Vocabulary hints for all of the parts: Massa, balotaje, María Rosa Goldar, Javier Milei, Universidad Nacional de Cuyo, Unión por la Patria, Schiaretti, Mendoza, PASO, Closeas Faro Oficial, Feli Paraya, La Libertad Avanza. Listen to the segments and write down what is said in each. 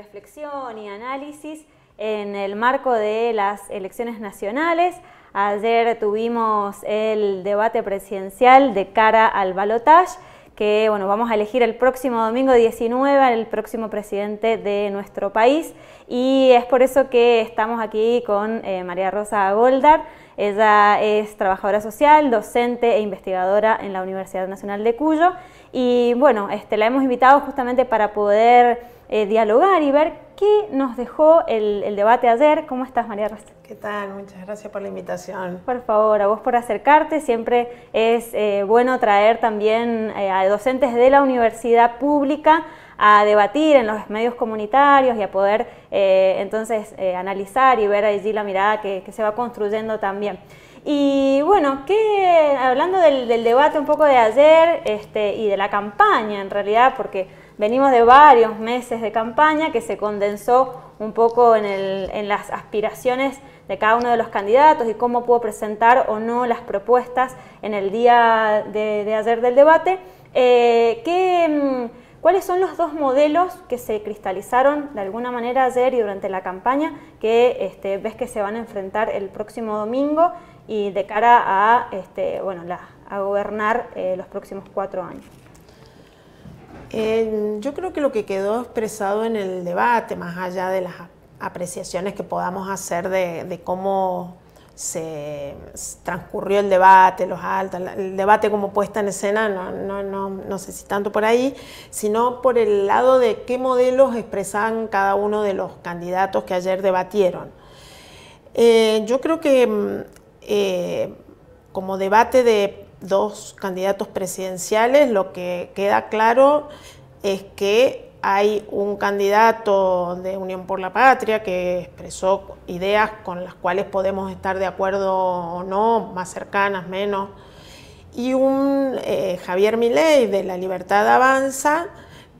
reflexión y análisis en el marco de las elecciones nacionales. Ayer tuvimos el debate presidencial de cara al balotaje, que bueno, vamos a elegir el próximo domingo 19 el próximo presidente de nuestro país, y es por eso que estamos aquí con María Rosa Goldar. Ella es trabajadora social, docente e investigadora en la Universidad Nacional de Cuyo, y bueno, la hemos invitado justamente para poder dialogar y ver qué nos dejó el debate ayer. ¿Cómo estás, María Rosa? ¿Qué tal? Muchas gracias por la invitación. Por favor, a vos por acercarte. Siempre es bueno traer también a docentes de la universidad pública a debatir en los medios comunitarios y a poder entonces analizar y ver allí la mirada que se va construyendo también. Y bueno, que hablando del debate un poco de ayer y de la campaña en realidad, porque venimos de varios meses de campaña que se condensó un poco en las aspiraciones de cada uno de los candidatos y cómo pudo presentar o no las propuestas en el día de ayer del debate. ¿Cuáles son los dos modelos que se cristalizaron de alguna manera ayer y durante la campaña que ves que se van a enfrentar el próximo domingo y de cara a, a gobernar los próximos 4 años? Yo creo que lo que quedó expresado en el debate, más allá de las apreciaciones que podamos hacer de cómo se transcurrió el debate, los altos, el debate como puesta en escena, no sé si tanto por ahí, sino por el lado de qué modelos expresaban cada uno de los candidatos que ayer debatieron. Yo creo que como debate de dos candidatos presidenciales, lo que queda claro es que hay un candidato de Unión por la Patria que expresó ideas con las cuales podemos estar de acuerdo o no, más cercanas, menos, y un Javier Milei de La Libertad Avanza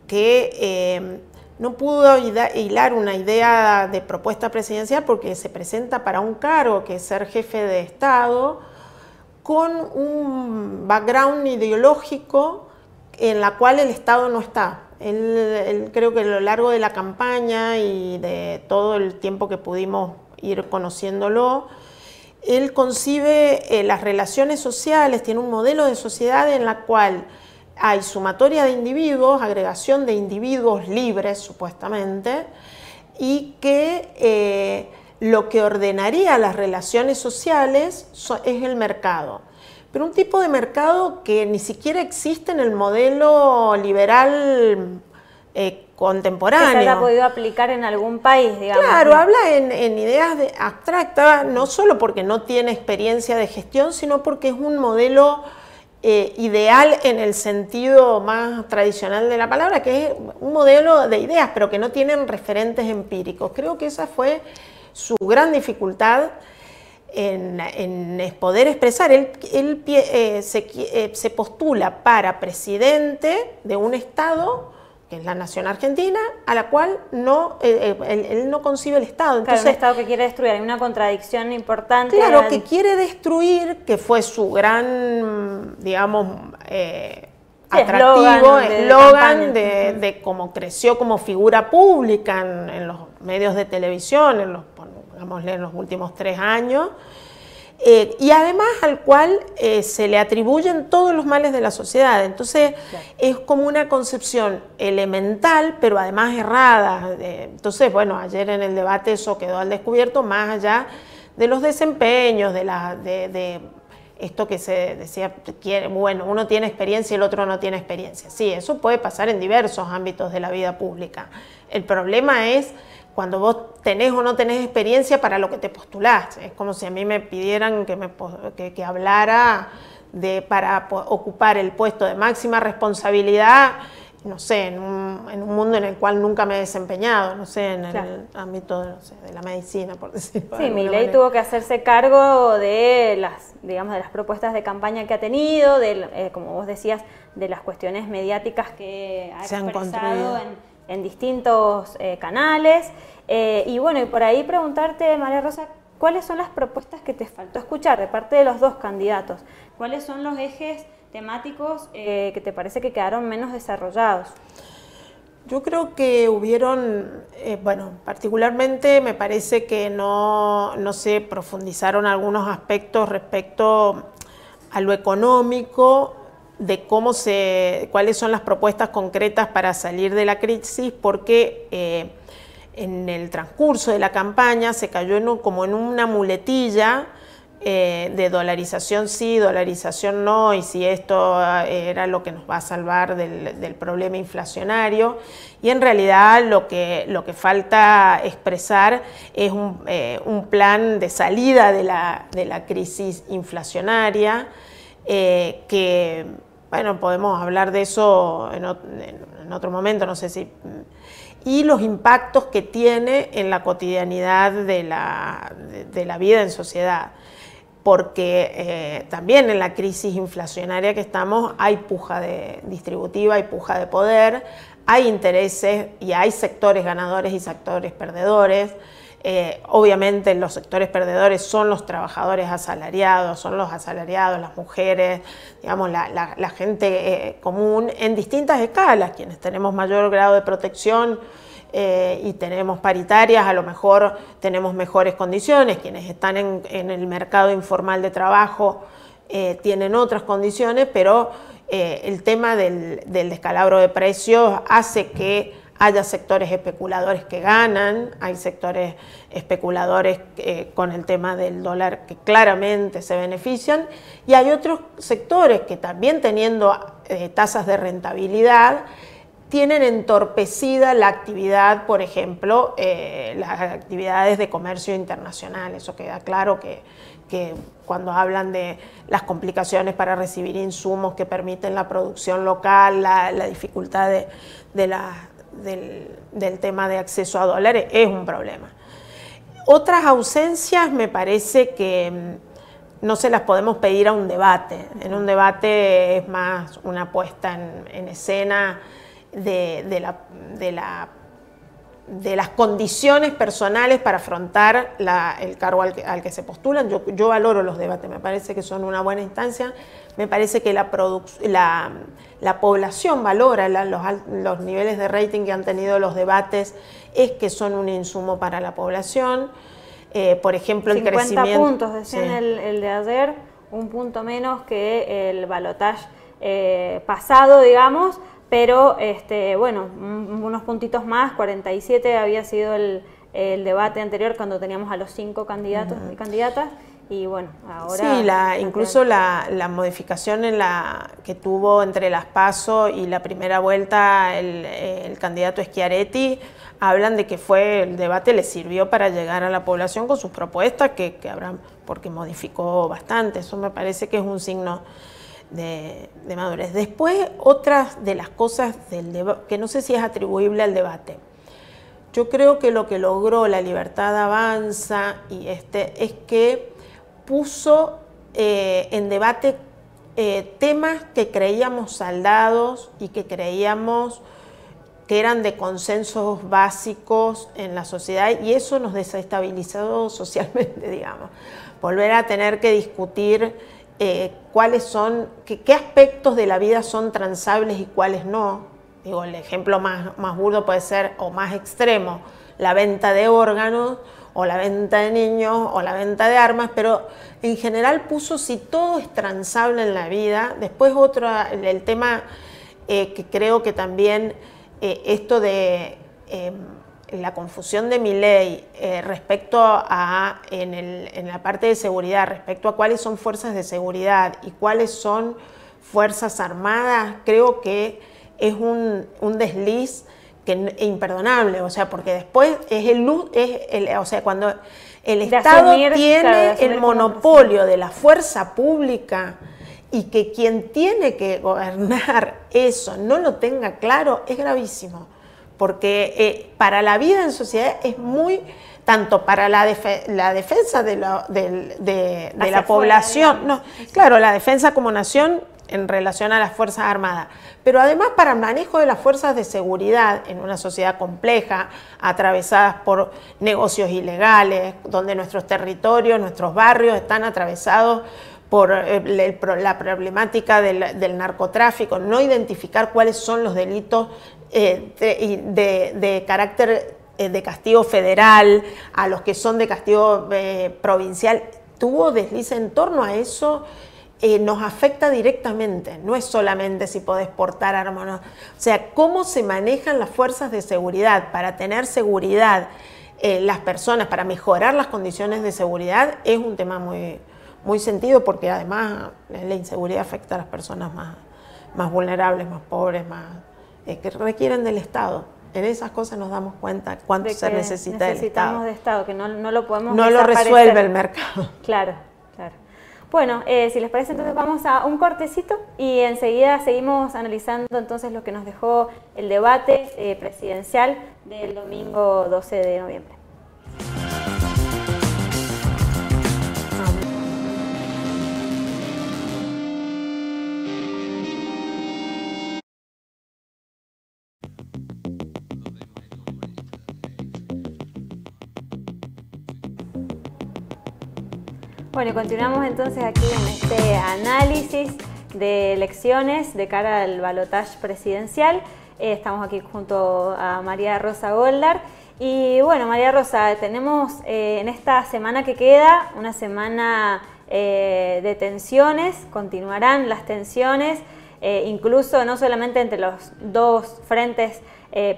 que no pudo hilar una idea de propuesta presidencial porque se presenta para un cargo que es ser jefe de Estado con un background ideológico en la cual el Estado no está. Él creo que a lo largo de la campaña y de todo el tiempo que pudimos ir conociéndolo, él concibe las relaciones sociales, tiene un modelo de sociedad en la cual hay sumatoria de individuos, agregación de individuos libres supuestamente, y que lo que ordenaría las relaciones sociales es el mercado. Pero un tipo de mercado que ni siquiera existe en el modelo liberal contemporáneo. Que se haya podido aplicar en algún país, digamos. Claro, habla en ideas abstractas, no solo porque no tiene experiencia de gestión, sino porque es un modelo ideal en el sentido más tradicional de la palabra, que es un modelo de ideas, pero que no tienen referentes empíricos. Creo que esa fue su gran dificultad. En poder expresar, él se postula para presidente de un Estado, que es la nación argentina, a la cual no, él no concibe el Estado. Entonces, claro, un Estado que quiere destruir, hay una contradicción importante. Claro, que quiere destruir, que fue su gran, digamos, atractivo, eslogan de cómo creció como figura pública en los medios de televisión, en los últimos 3 años, y además al cual se le atribuyen todos los males de la sociedad. Entonces, claro, es como una concepción elemental, pero además errada. Entonces, bueno, ayer en el debate eso quedó al descubierto, más allá de los desempeños, de esto que se decía, bueno, uno tiene experiencia y el otro no tiene experiencia. Sí, eso puede pasar en diversos ámbitos de la vida pública. El problema es cuando vos tenés o no tenés experiencia para lo que te postulás. Es como si a mí me pidieran que hablara para ocupar el puesto de máxima responsabilidad, no sé, en un mundo en el cual nunca me he desempeñado, no sé, en claro, el ámbito de la medicina, por decirlo. Sí, Milei tuvo que hacerse cargo de las propuestas de campaña que ha tenido, como vos decías, de las cuestiones mediáticas que ha expresado en distintos canales. Y bueno, y por ahí preguntarte, María Rosa, ¿cuáles son las propuestas que te faltó escuchar de parte de los dos candidatos? ¿Cuáles son los ejes temáticos que te parece que quedaron menos desarrollados? Yo creo que hubieron, bueno, particularmente me parece que no se profundizaron algunos aspectos respecto a lo económico, de cómo cuáles son las propuestas concretas para salir de la crisis, porque en el transcurso de la campaña se cayó como en una muletilla de dolarización sí, dolarización no, y si esto era lo que nos va a salvar del problema inflacionario. Y en realidad lo que falta expresar es un plan de salida de la crisis inflacionaria, que, bueno, podemos hablar de eso en otro momento, no sé si... y los impactos que tiene en la cotidianidad de la vida en sociedad. Porque también en la crisis inflacionaria que estamos hay puja distributiva, hay puja de poder, hay intereses y hay sectores ganadores y sectores perdedores. Obviamente los sectores perdedores son los trabajadores asalariados, las mujeres, digamos la gente común en distintas escalas, quienes tenemos mayor grado de protección y tenemos paritarias, a lo mejor tenemos mejores condiciones, quienes están en el mercado informal de trabajo tienen otras condiciones, pero el tema del descalabro de precios hace que haya sectores especuladores que ganan, hay sectores especuladores con el tema del dólar que claramente se benefician, y hay otros sectores que también teniendo tasas de rentabilidad tienen entorpecida la actividad, por ejemplo, las actividades de comercio internacional. Eso queda claro que cuando hablan de las complicaciones para recibir insumos que permiten la producción local, la dificultad del tema de acceso a dólares, es un problema. Otras ausencias me parece que no se las podemos pedir a un debate. En un debate es más una puesta en escena de las condiciones personales para afrontar el cargo al que se postulan. Yo valoro los debates, me parece que son una buena instancia. Me parece que la población valora los niveles de rating que han tenido los debates, es que son un insumo para la población. Por ejemplo, el crecimiento... 50 puntos, decían sí. El de ayer, un punto menos que el balotaje pasado, digamos, pero bueno, unos puntitos más, 47 había sido el debate anterior cuando teníamos a los 5 candidatos y candidatas. Y bueno, ahora... Sí, incluso la modificación que tuvo entre las PASO y la primera vuelta el candidato Schiaretti, hablan de que el debate le sirvió para llegar a la población con sus propuestas, que habrán, porque modificó bastante. Eso me parece que es un signo de madurez. Después, otras de las cosas que no sé si es atribuible al debate. Yo creo que lo que logró La Libertad Avanza y es que puso en debate temas que creíamos saldados y que creíamos que eran de consensos básicos en la sociedad, y eso nos desestabilizó socialmente, digamos. Volver a tener que discutir cuáles son, qué aspectos de la vida son transables y cuáles no. Digo, el ejemplo más burdo puede ser, o más extremo, la venta de órganos, o la venta de niños, o la venta de armas, pero en general puso si todo es transable en la vida. Después el tema que creo que también esto de la confusión de Milei respecto a, en la parte de seguridad, respecto a cuáles son fuerzas de seguridad y cuáles son fuerzas armadas, creo que es un desliz es imperdonable, o sea, porque después o sea, cuando el Estado tiene el monopolio de la fuerza pública y que quien tiene que gobernar eso no lo tenga claro, es gravísimo, porque para la vida en sociedad es muy, tanto para la defensa de la población, no, claro, la defensa como nación, en relación a las Fuerzas Armadas, pero además para el manejo de las fuerzas de seguridad en una sociedad compleja, atravesadas por negocios ilegales, donde nuestros territorios, nuestros barrios están atravesados por la problemática del narcotráfico, no identificar cuáles son los delitos de carácter de castigo federal, a los que son de castigo provincial, tuvo deslice en torno a eso, nos afecta directamente, no es solamente si podés portar armas o no. O sea, cómo se manejan las fuerzas de seguridad para tener seguridad las personas, para mejorar las condiciones de seguridad, es un tema muy sentido, porque además la inseguridad afecta a las personas más vulnerables, más pobres, que requieren del Estado. En esas cosas nos damos cuenta cuánto se necesita del Estado. Necesitamos de Estado, que no lo podemos desaparecer. No lo resuelve el mercado. Claro, claro. Bueno, si les parece, entonces vamos a un cortecito y enseguida seguimos analizando entonces lo que nos dejó el debate presidencial del domingo 12 de noviembre. Bueno, continuamos entonces aquí en este análisis de elecciones de cara al balotaje presidencial. Estamos aquí junto a María Rosa Goldar. Y bueno, María Rosa, tenemos en esta semana que queda, una semana de tensiones, continuarán las tensiones, incluso no solamente entre los dos frentes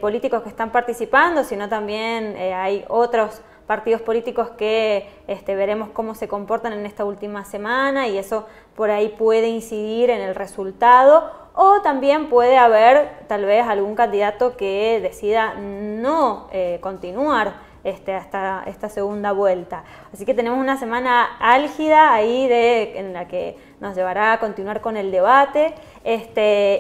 políticos que están participando, sino también hay otros partidos políticos que veremos cómo se comportan en esta última semana, y eso por ahí puede incidir en el resultado, o también puede haber tal vez algún candidato que decida no continuar hasta esta segunda vuelta. Así que tenemos una semana álgida ahí en la que nos llevará a continuar con el debate.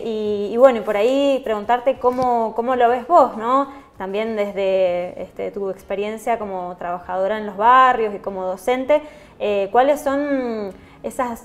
Y bueno, por ahí preguntarte cómo lo ves vos, ¿no? También desde tu experiencia como trabajadora en los barrios y como docente, ¿cuáles son esa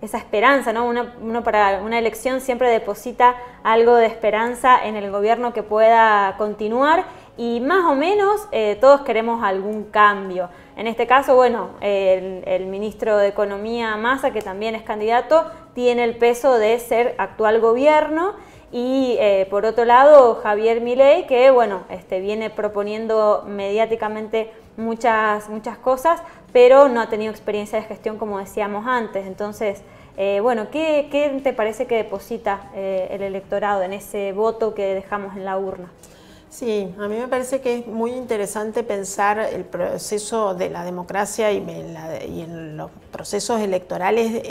esperanza, ¿no? Uno para una elección siempre deposita algo de esperanza en el gobierno que pueda continuar, y más o menos todos queremos algún cambio. En este caso, bueno, el ministro de Economía, Massa, que también es candidato, tiene el peso de ser actual gobierno. Y por otro lado, Javier Milei, que bueno, viene proponiendo mediáticamente muchas cosas, pero no ha tenido experiencia de gestión, como decíamos antes. Entonces, bueno, ¿qué te parece que deposita el electorado en ese voto que dejamos en la urna? Sí, a mí me parece que es muy interesante pensar el proceso de la democracia y en los procesos electorales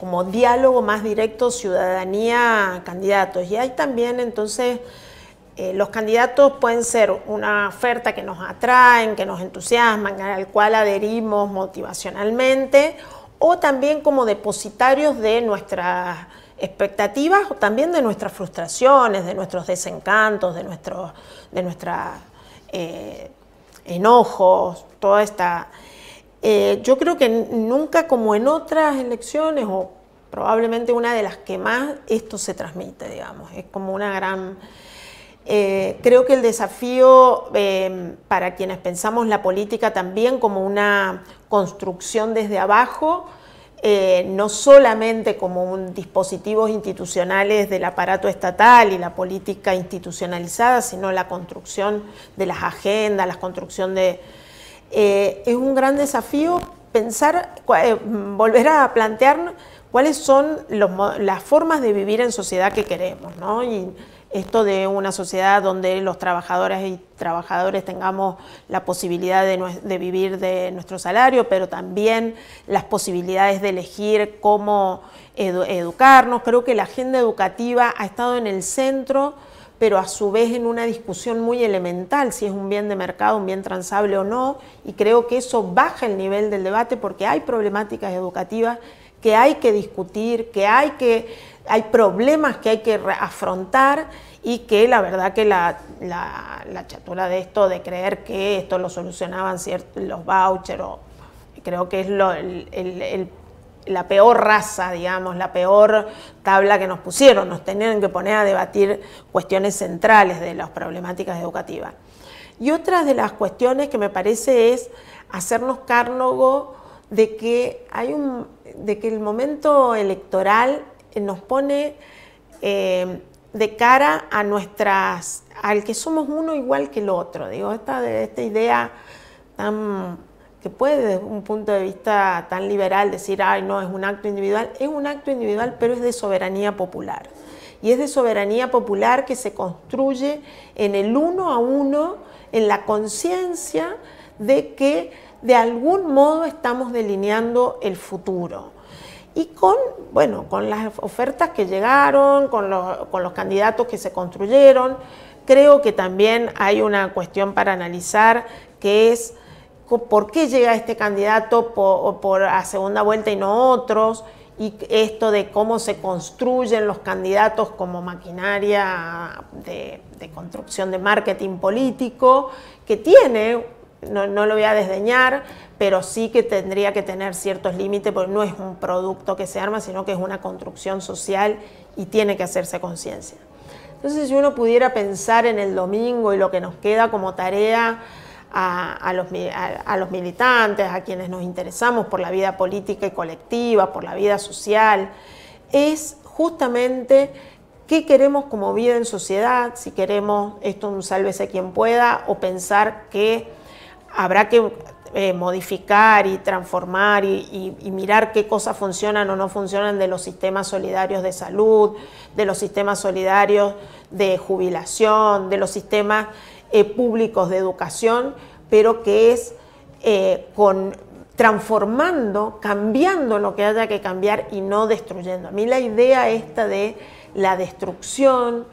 como diálogo más directo, ciudadanía, candidatos. Y hay también, entonces, los candidatos pueden ser una oferta que nos atraen, que nos entusiasman, al cual adherimos motivacionalmente, o también como depositarios de nuestras expectativas, o también de nuestras frustraciones, de nuestros desencantos, de nuestros enojos, toda esta... yo creo que nunca como en otras elecciones, o probablemente una de las que más, esto se transmite, digamos. Es como una gran... creo que el desafío para quienes pensamos la política también como una construcción desde abajo, no solamente como dispositivos institucionales del aparato estatal y la política institucionalizada, sino la construcción de las agendas, la construcción de... es un gran desafío pensar, volver a plantear cuáles son las formas de vivir en sociedad que queremos, ¿no? Y esto de una sociedad donde los trabajadoras y trabajadores tengamos la posibilidad de vivir de nuestro salario, pero también las posibilidades de elegir cómo educarnos. Creo que la agenda educativa ha estado en el centro, pero a su vez en una discusión muy elemental, si es un bien de mercado, un bien transable o no, y creo que eso baja el nivel del debate, porque hay problemáticas educativas que hay que discutir, hay problemas que hay que afrontar, y que la verdad que la chatura de esto, de creer que esto lo solucionaban los vouchers, creo que es la peor raza, digamos, la peor tabla que nos pusieron. Nos tenían que poner a debatir cuestiones centrales de las problemáticas educativas. Y otra de las cuestiones que me parece es hacernos cargo de que el momento electoral nos pone de cara a nuestras, al que somos uno igual que el otro. Digo, esta idea tan, que puede desde un punto de vista tan liberal decir, ay no, es un acto individual, pero es de soberanía popular. Y es de soberanía popular que se construye en el uno a uno, en la conciencia de que de algún modo estamos delineando el futuro. Y con, bueno, con las ofertas que llegaron, con los candidatos que se construyeron, creo que también hay una cuestión para analizar que es por qué llega este candidato por a segunda vuelta y no otros, y esto de cómo se construyen los candidatos como maquinaria de construcción de marketing político, que tiene, no lo voy a desdeñar, pero sí que tendría que tener ciertos límites, porque no es un producto que se arma, sino que es una construcción social y tiene que hacerse conciencia. Entonces, si uno pudiera pensar en el domingo y lo que nos queda como tarea a los militantes, a quienes nos interesamos por la vida política y colectiva, por la vida social, es justamente qué queremos como vida en sociedad, si queremos esto un sálvese quien pueda, o pensar que habrá que modificar y transformar y mirar qué cosas funcionan o no funcionan de los sistemas solidarios de salud, de los sistemas solidarios de jubilación, de los sistemas públicos de educación, pero que es transformando, cambiando lo que haya que cambiar y no destruyendo. A mí la idea esta de la destrucción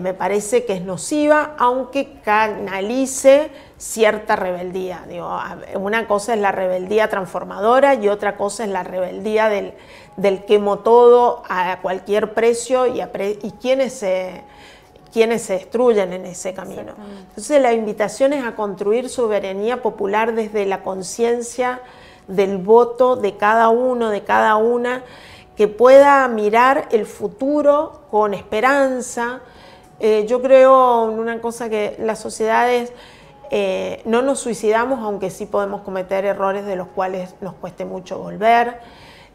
me parece que es nociva, aunque canalice cierta rebeldía. Digo, una cosa es la rebeldía transformadora y otra cosa es la rebeldía del quemo todo a cualquier precio y quienes se destruyen en ese camino. Entonces la invitación es a construir soberanía popular desde la conciencia del voto de cada uno, de cada una, que pueda mirar el futuro con esperanza. Yo creo en una cosa que las sociedades no nos suicidamos, aunque sí podemos cometer errores de los cuales nos cueste mucho volver.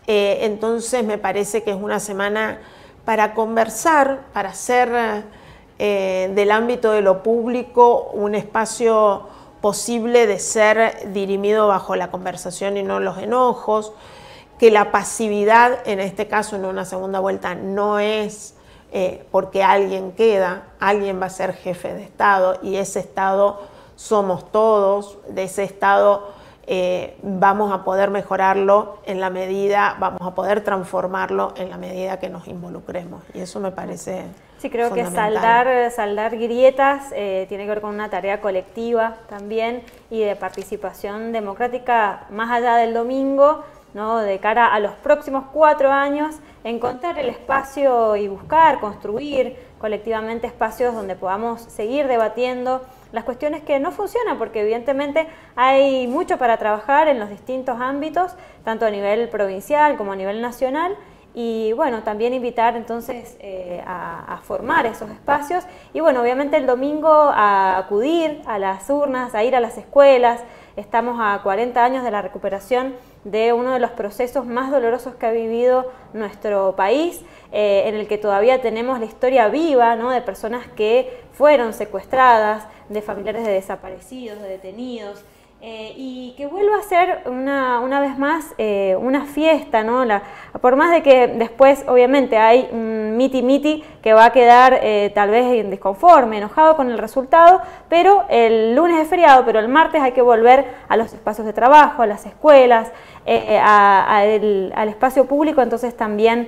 Entonces me parece que es una semana para conversar, para hacer del ámbito de lo público un espacio posible de ser dirimido bajo la conversación y no los enojos, que la pasividad en este caso en una segunda vuelta no es porque alguien queda, alguien va a ser jefe de Estado y ese Estado somos todos, de ese Estado vamos a poder mejorarlo en la medida, vamos a poder transformarlo en la medida que nos involucremos y eso me parece... Sí, creo que saldar grietas tiene que ver con una tarea colectiva también y de participación democrática más allá del domingo, ¿no? De cara a los próximos 4 años, encontrar el espacio y buscar, construir colectivamente espacios donde podamos seguir debatiendo las cuestiones que no funcionan, porque evidentemente hay mucho para trabajar en los distintos ámbitos, tanto a nivel provincial como a nivel nacional. Y bueno, también invitar entonces a formar esos espacios y bueno, obviamente el domingo a acudir a las urnas, a ir a las escuelas. Estamos a 40 años de la recuperación de uno de los procesos más dolorosos que ha vivido nuestro país, en el que todavía tenemos la historia viva, ¿no? De personas que fueron secuestradas, de familiares de desaparecidos, de detenidos. Y que vuelva a ser una vez más una fiesta, ¿no? Por más de que después obviamente hay un miti-miti que va a quedar tal vez disconforme, enojado con el resultado, pero el lunes es feriado, pero el martes hay que volver a los espacios de trabajo, a las escuelas, al espacio público, entonces también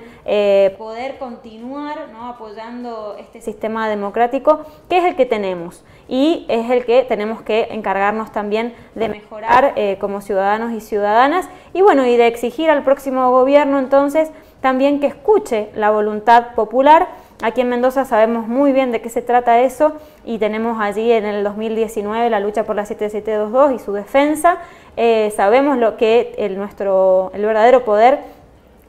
poder continuar, ¿no? Apoyando este sistema democrático que es el que tenemos y es el que tenemos que encargarnos también de mejorar como ciudadanos y ciudadanas y bueno, y de exigir al próximo gobierno entonces también que escuche la voluntad popular. Aquí en Mendoza sabemos muy bien de qué se trata eso y tenemos allí en el 2019 la lucha por la 7722 y su defensa. Sabemos lo que el verdadero poder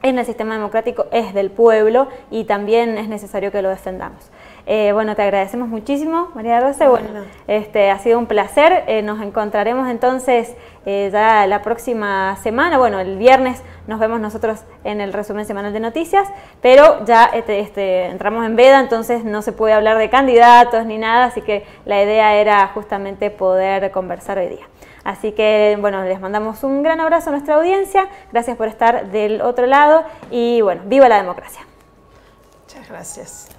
en el sistema democrático es del pueblo y también es necesario que lo defendamos. Bueno, te agradecemos muchísimo, María Rosa. Bueno. Ha sido un placer. Nos encontraremos entonces ya la próxima semana. Bueno, el viernes nos vemos nosotros en el resumen semanal de noticias, pero ya entramos en veda, entonces no se puede hablar de candidatos ni nada, así que la idea era justamente poder conversar hoy día. Así que, bueno, les mandamos un gran abrazo a nuestra audiencia. Gracias por estar del otro lado y, bueno, viva la democracia. Muchas gracias.